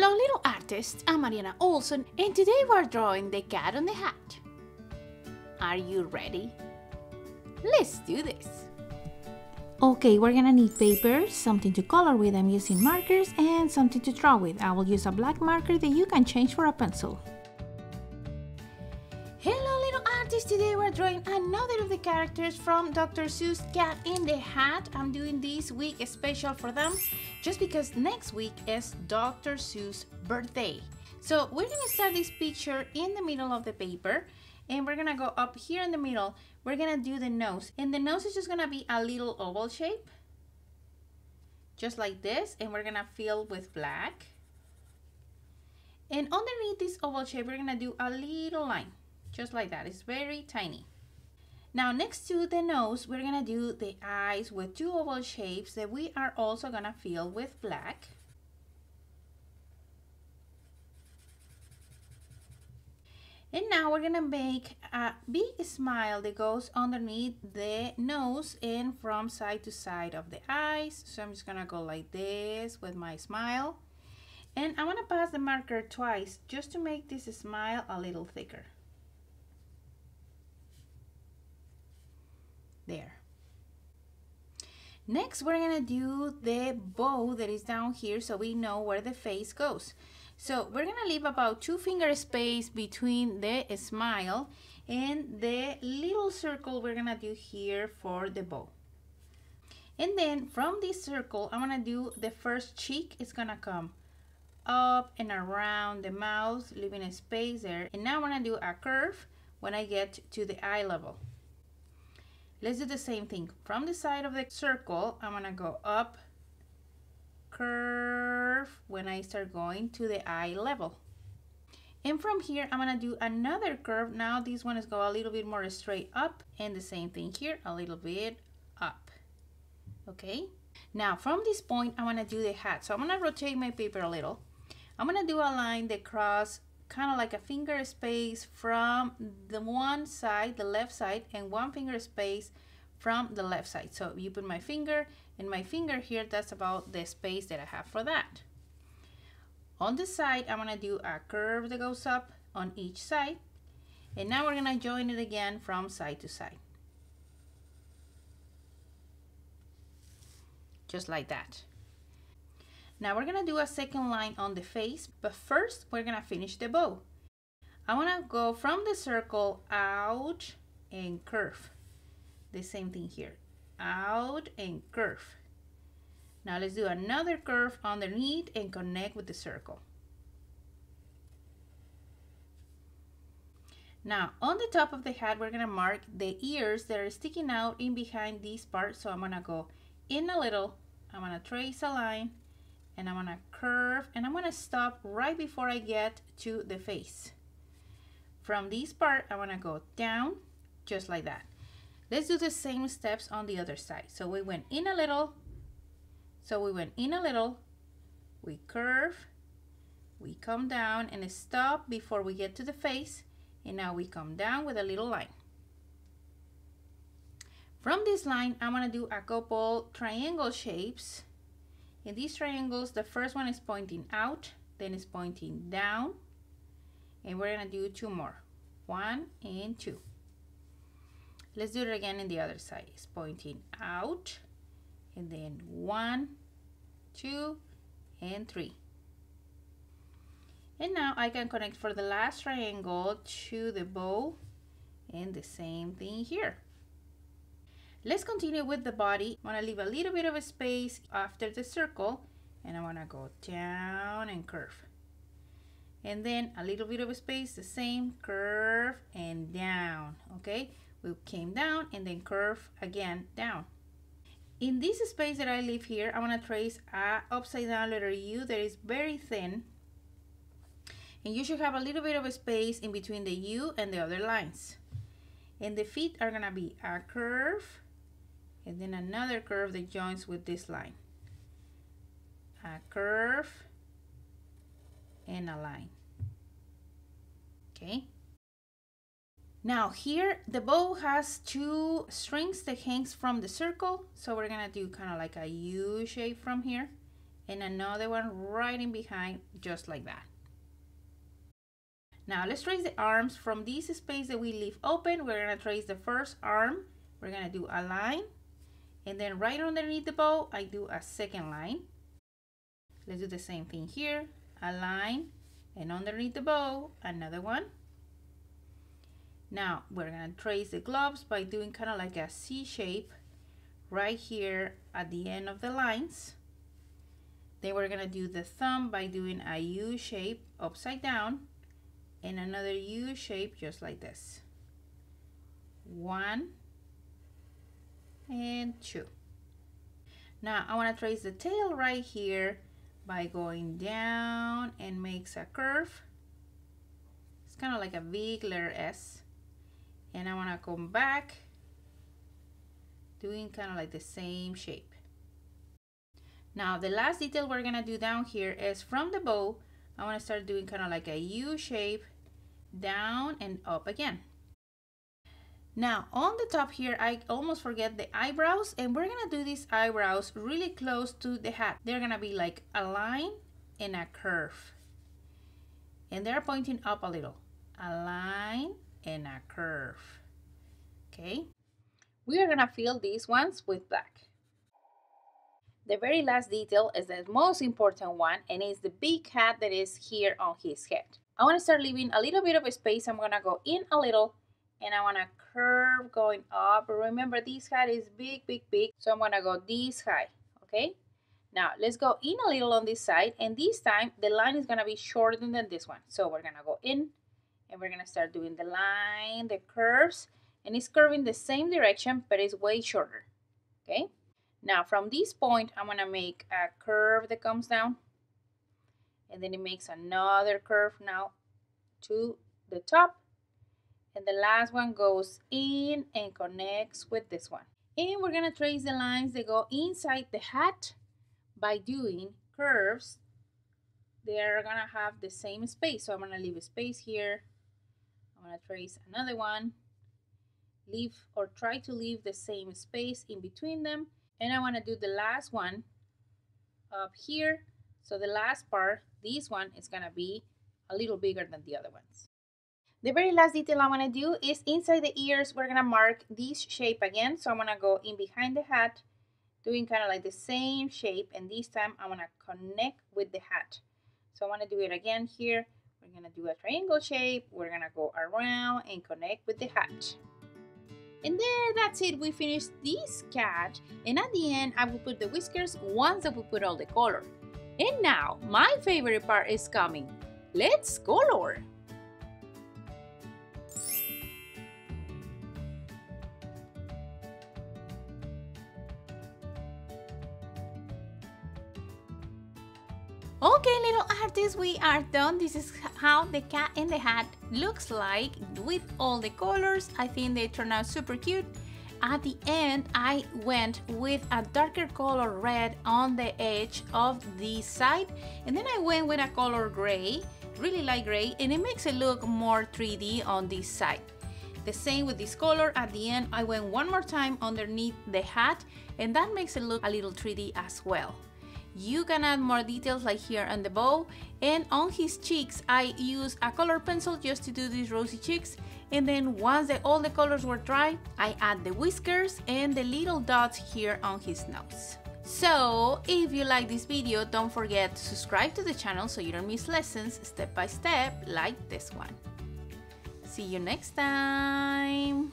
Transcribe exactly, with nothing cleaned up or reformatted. Hello little artists, I'm Mariana Olson and today we're drawing the cat on the hat. Are you ready? Let's do this! Okay, we're gonna need paper, something to color with, I'm using markers, and something to draw with. I will use a black marker that you can change for a pencil. Hello little artists, today we're drawing another of the characters from Doctor Seuss' Cat in the Hat. I'm doing this week special for them just because next week is Doctor Seuss' birthday. So we're gonna start this picture in the middle of the paper and we're gonna go up here in the middle. We're gonna do the nose, and the nose is just gonna be a little oval shape just like this, and we're gonna fill with black, and underneath this oval shape we're gonna do a little line just like that. It's very tiny. Now next to the nose we're gonna do the eyes with two oval shapes that we are also gonna fill with black. And now we're gonna make a big smile that goes underneath the nose and from side to side of the eyes. So I'm just gonna go like this with my smile. And I wanna pass the marker twice just to make this smile a little thicker. There. Next, we're gonna do the bow that is down here so we know where the face goes. So we're gonna leave about two finger space between the smile and the little circle we're gonna do here for the bow. And then from this circle, I'm gonna do the first cheek. It's gonna come up and around the mouth, leaving a space there. And now I'm gonna do a curve when I get to the eye level. Let's do the same thing. From the side of the circle, I'm gonna go up, curve when I start going to the eye level, and from here I'm gonna do another curve. Now this one is go a little bit more straight up, and the same thing here, a little bit up. Okay, now from this point I'm gonna do the hat, so I'm gonna rotate my paper a little. I'm gonna do a line that cross kind of like a finger space from the one side, the left side, and one finger space from the left side. So you put my finger and my finger here, that's about the space that I have for that. On the side, I'm gonna do a curve that goes up on each side. And now we're gonna join it again from side to side. Just like that. Now we're gonna do a second line on the face, but first we're gonna finish the bow. I wanna go from the circle out and curve. The same thing here, out and curve. Now let's do another curve underneath and connect with the circle. Now on the top of the hat we're gonna mark the ears that are sticking out in behind this part, so I'm gonna go in a little, I'm gonna trace a line, and I'm gonna curve, and I'm gonna stop right before I get to the face. From this part I wanna go down just like that. Let's do the same steps on the other side. So we went in a little, so we went in a little, we curve, we come down and stop before we get to the face, and now we come down with a little line. From this line, I'm gonna do a couple triangle shapes. In these triangles, the first one is pointing out, then it's pointing down, and we're gonna do two more, one and two. Let's do it again in the other side. It's pointing out, and then one, two, and three. And now I can connect for the last triangle to the bow, and the same thing here. Let's continue with the body. I'm gonna leave a little bit of a space after the circle, and I'm gonna go down and curve. And then a little bit of a space, the same, curve and down, okay? We came down and then curve again down. In this space that I leave here, I want to trace a upside down letter U that is very thin, and you should have a little bit of a space in between the U and the other lines. And the feet are gonna be a curve and then another curve that joins with this line, a curve and a line. Okay. Now here, the bow has two strings that hangs from the circle, so we're gonna do kind of like a U shape from here and another one right in behind, just like that. Now let's trace the arms from this space that we leave open. We're gonna trace the first arm. We're gonna do a line, and then right underneath the bow, I do a second line. Let's do the same thing here, a line, and underneath the bow, another one. Now we're gonna trace the gloves by doing kind of like a C shape right here at the end of the lines. Then we're gonna do the thumb by doing a U shape upside down, and another U shape just like this. One and two. Now I want to trace the tail right here by going down and makes a curve. It's kind of like a big letter S. And I want to come back doing kind of like the same shape. Now the last detail we're going to do down here is from the bow. I want to start doing kind of like a U shape, down and up again. Now on the top here, I almost forget the eyebrows, and we're going to do these eyebrows really close to the hat. They're going to be like a line and a curve. And they're pointing up a little. A line and a curve. Okay. We are going to fill these ones with black. The very last detail is the most important one, and it's the big hat that is here on his head. I want to start leaving a little bit of a space. I'm going to go in a little, and I want to curve going up. Remember, this hat is big, big, big, so I'm going to go this high, okay? Now, let's go in a little on this side, and this time, the line is going to be shorter than this one. So we're going to go in, and we're going to start doing the line, the curves, and it's curving the same direction, but it's way shorter, okay? Now, from this point, I'm going to make a curve that comes down, and then it makes another curve now to the top, and the last one goes in and connects with this one. And we're going to trace the lines that go inside the hat by doing curves. They're going to have the same space, so I'm going to leave a space here. I'm going to trace another one, leave or try to leave the same space in between them. And I want to do the last one up here. So the last part, this one is going to be a little bigger than the other ones. The very last detail I want to do is inside the ears. We're going to mark this shape again. So I'm going to go in behind the hat, doing kind of like the same shape. And this time I want to connect with the hat. So I want to do it again here. We're going to do a triangle shape. We're going to go around and connect with the hat. And there, that's it, we finished this cat, and at the end I will put the whiskers once that we put all the color. And now, my favorite part is coming. Let's color! Okay, little artists, we are done. This is how the Cat in the Hat looks like with all the colors. I think they turned out super cute. At the end, I went with a darker color red on the edge of this side, and then I went with a color gray, really light gray, and it makes it look more three D on this side. The same with this color. At the end, I went one more time underneath the hat, and that makes it look a little three D as well. You can add more details like here on the bow, and on his cheeks I use a color pencil just to do these rosy cheeks, and then once the, all the colors were dry, I add the whiskers and the little dots here on his nose. So if you like this video, don't forget to subscribe to the channel so you don't miss lessons step by step like this one. See you next time!